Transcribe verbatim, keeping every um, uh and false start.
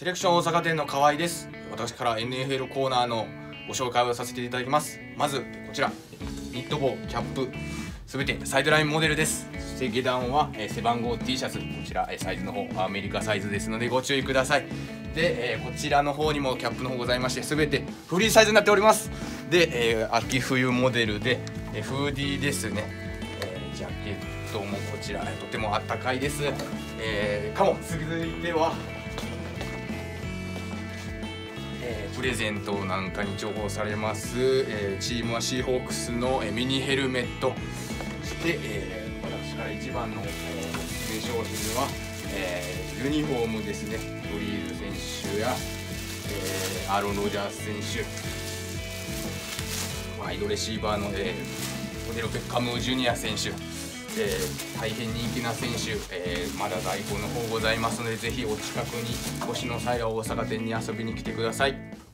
セレクション大阪店の河合です。私から エヌエフエル コーナーのご紹介をさせていただきます。まずこちらニット帽、キャップすべてサイドラインモデルです。そして下段は背番号 T シャツ、こちらサイズの方アメリカサイズですのでご注意ください。で、えー、こちらの方にもキャップの方ございまして、全てフリーサイズになっております。で、えー、秋冬モデルで、えー、フーディーですね、えー、ジャケットもこちらとてもあったかいです、えー、かも。続いては、えー、プレゼントなんかに重宝されます、えー、チームはシーホークスの、えー、ミニヘルメット。そして、えー、私から一番のおすすめ商品はえー、ユニフォームですね。ドリール選手や、えー、アーロン・ロジャース選手、ワイドレシーバーのオデロ・ベッカム・ジュニア選手、えー、大変人気な選手、えー、まだ在庫の方ございますので、ぜひお近くにお越しの際は大阪店に遊びに来てください。